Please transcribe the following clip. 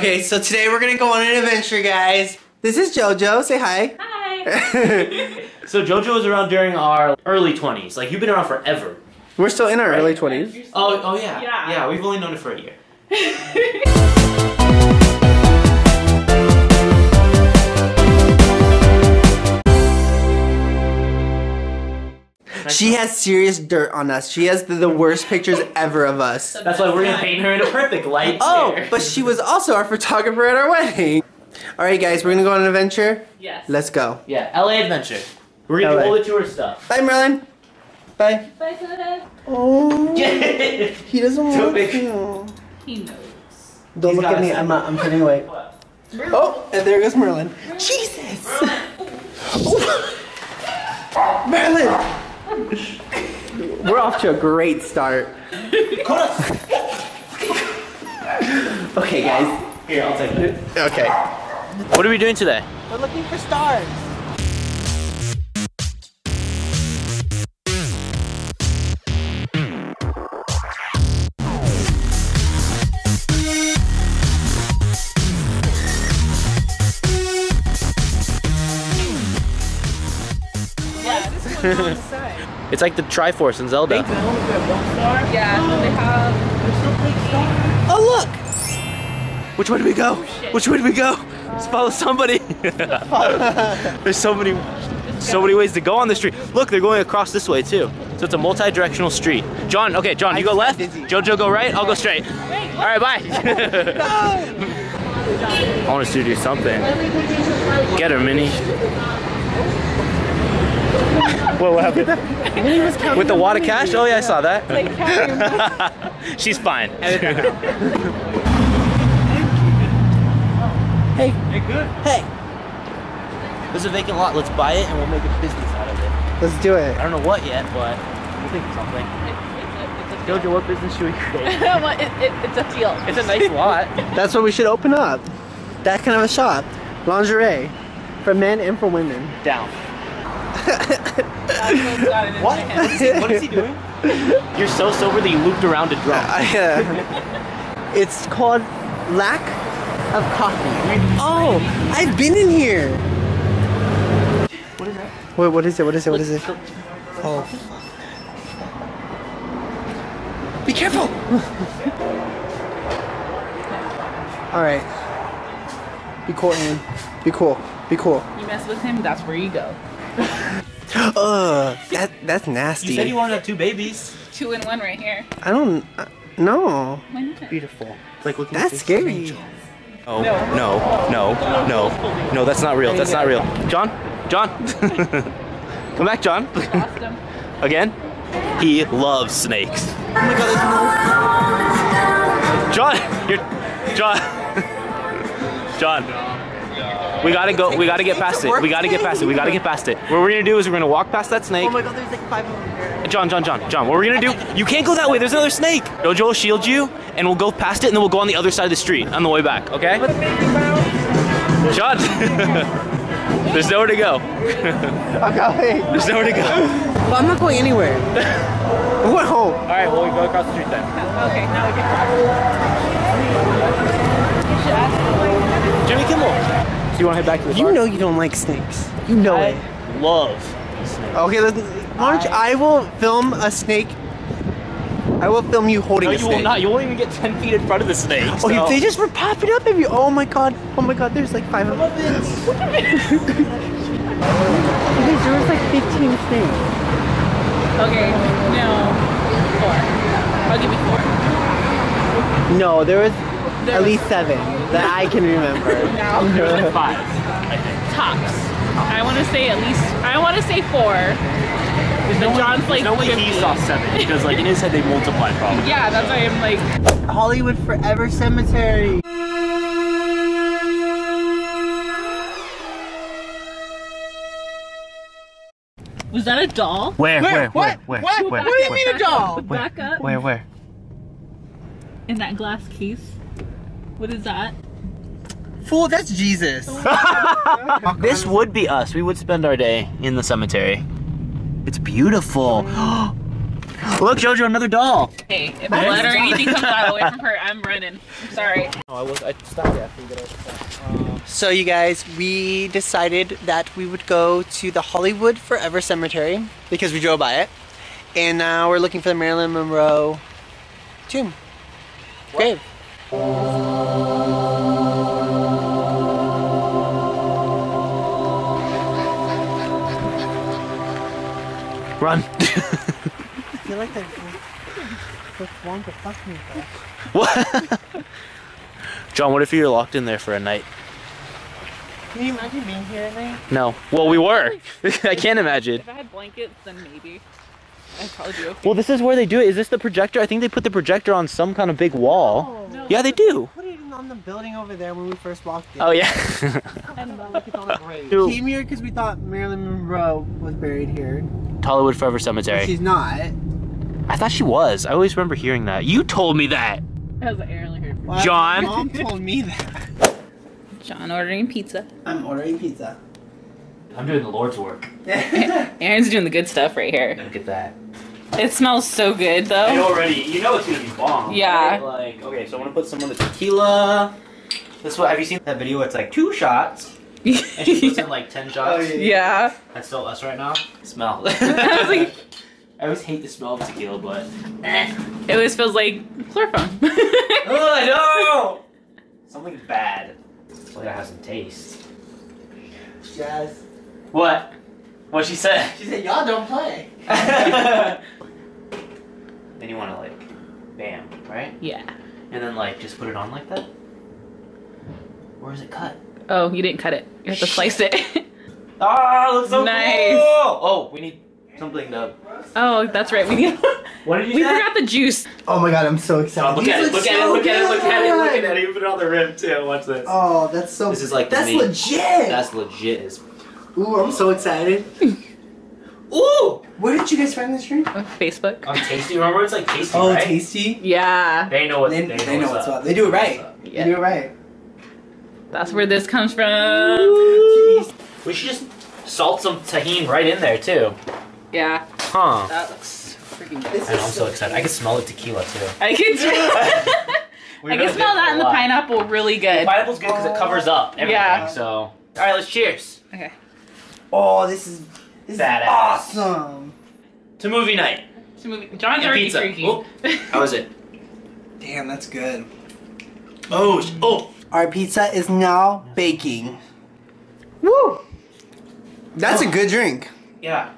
Okay, so today we're gonna go on an adventure, guys. This is JoJo. Say hi. Hi. So JoJo was around during our early 20s. Like, you've been around forever. We're still in our early 20s. Oh yeah. Yeah, we've only known it for a year. She has serious dirt on us. She has the worst pictures ever of us. That's why we're gonna paint her in a perfect light. Oh, but she was also our photographer at our wedding. All right, guys, we're gonna go on an adventure. Yes. Let's go. Yeah, LA adventure. We're gonna do all the tour stuff. Bye, Merlin. Bye. Bye, Soda. Oh. He doesn't want to. He knows. Don't look at me. I'm turning away. What? Oh, and there goes Merlin. Jesus. Merlin. We're off to a great start. Okay, guys. Here, I'll take it. Okay. What are we doing today? We're looking for stars. Yeah, this one's on the side. It's like the Triforce in Zelda. Yeah, so they have... Oh, look! Which way do we go? Oh, which way do we go? Just follow somebody. There's so many ways to go on the street. Look, they're going across this way too. So it's a multi-directional street. John, okay, John, you go left. JoJo, go right. I'll go straight. All right, bye. I want us to do something. Get her, Minnie. What happened? With the wad of cash? Oh yeah, I saw that. Like, she's fine. Hey. Hey, good. Hey. There's a vacant lot. Let's buy it and we'll make a business out of it. Let's do it. I don't know what yet, but we'll think of something. It's a JoJo, what business should we create? Well, it's a deal. It's a nice lot. That's what we should open up. That kind of a shop. Lingerie. For men and for women. Down. What is he doing? You're so sober that you looped around a drum. It's called lack of coffee. Oh, I've been in here. What is that? Wait, what is it? What is it? What is it? Oh, fuck. Be careful! All right. Be cool, Aaron. Be cool. Be cool. You mess with him, that's where you go. That's nasty. You said you wanted to have two babies. Two in one right here. I don't no. Why not? It's beautiful. It's like looking at scary. Oh no. No, that's not real. That's not real. John. Come back, John. Again? He loves snakes. Oh my god, there's no John. We gotta get past it. What we're gonna do is we're gonna walk past that snake. Oh my god, there's like 5 of them there. John, what we're gonna do, you can't go that way, there's another snake. JoJo will shield you, and we'll go past it, and then we'll go on the other side of the street on the way back, okay? John, there's nowhere to go. I'm going. There's nowhere to go. Well, I'm not going anywhere. I'm going home. All right, well, we go across the street then. Okay, now we can cross. Jimmy Kimmel. You want to head back to the park? You know you don't like snakes. You know I love snakes. Okay, Marge, I will film a snake. I will film you holding a snake. No, you will not. You won't even get 10 feet in front of the snake. Oh, so. They just were popping up at you. Oh my god. Oh my god, there's like 5 of them. There was like 15 snakes. Okay, no. 4. I'll give you 4. No, there was... At least 7 that I can remember. No. There's 5, I think. Tops. I want to say at least. I want to say 4. There's no way he saw 7 because, like, in his head they multiplied probably. Yeah, that's why I'm like. Hollywood Forever Cemetery. Was that a doll? Where? What do you mean a doll? Back up. Where? In that glass case. What is that? Fool, that's Jesus. This would be us. We would spend our day in the cemetery. It's beautiful. Look, Jojo, another doll. Hey, if a letter or anything comes out away from her, I'm running. I'm sorry. Oh, I stopped after you get over there. So you guys, we decided that we would go to the Hollywood Forever Cemetery because we drove by it. And now we're looking for the Marilyn Monroe tomb. Grave. Run. I feel like I want to fuck me. What? John, what if you were locked in there for a night? Can you imagine being here at night? No. Well, we were. I can't imagine. If I had blankets, then maybe. I'd probably do okay. Well, this is where they do it. Is this the projector? I think they put the projector on some kind of big wall. No. Yeah, they do. Put it on the building over there when we first walked in. Oh, yeah. And we came here because we thought Marilyn Monroe was buried here. Hollywood Forever Cemetery. But she's not. I thought she was. I always remember hearing that. You told me that. That was earlier. Well, John. Mom told me that. John ordering pizza. I'm ordering pizza. I'm doing the Lord's work. Aaron's doing the good stuff right here. Look at that. It smells so good though. I already, you know it's gonna be bomb. Yeah. Right? Like, okay, so I want to put some of the tequila. This one, have you seen that video where it's like 2 shots? And she puts in like 10 shots. Oh, yeah. Yeah. That's still us right now. Smell. I was like, I always hate the smell of tequila, but it always feels like chloroform. Oh no! Something bad. It's like I have some taste. Yes. What? What she said? She said, y'all don't play. Then you want to like, bam, right? Yeah. And then like, just put it on like that? Or is it cut? Oh, you didn't cut it. You have to slice it. Ah, oh, looks so nice. Cool! Oh, we need something to... Oh, that's right. We need... What did you say? We forgot the juice. Oh my god, I'm so excited. Oh, look at it. You put it on the rim too. Watch this. Oh, that's so... This is like that's legit. That's legit as... Ooh, I'm so excited. Ooh! Where did you guys find this drink? On Facebook. On Tasty? Remember it's like Tasty, oh, right? Tasty? Yeah. They know what's up. They do it right. Yeah. They do it right. That's where this comes from. Ooh. We should just salt some tahini right in there too. Yeah. Huh. That looks freaking good. And I'm so excited. I can smell the tequila too. I can smell that and the pineapple really good. The pineapple's good because it covers up everything. Yeah. So. All right, let's cheers. Okay. Oh, this is awesome. To movie night. To movie. John's already drinking. How is it? Damn, that's good. Oh, oh. Our pizza is now baking. Woo! That's a good drink. Yeah.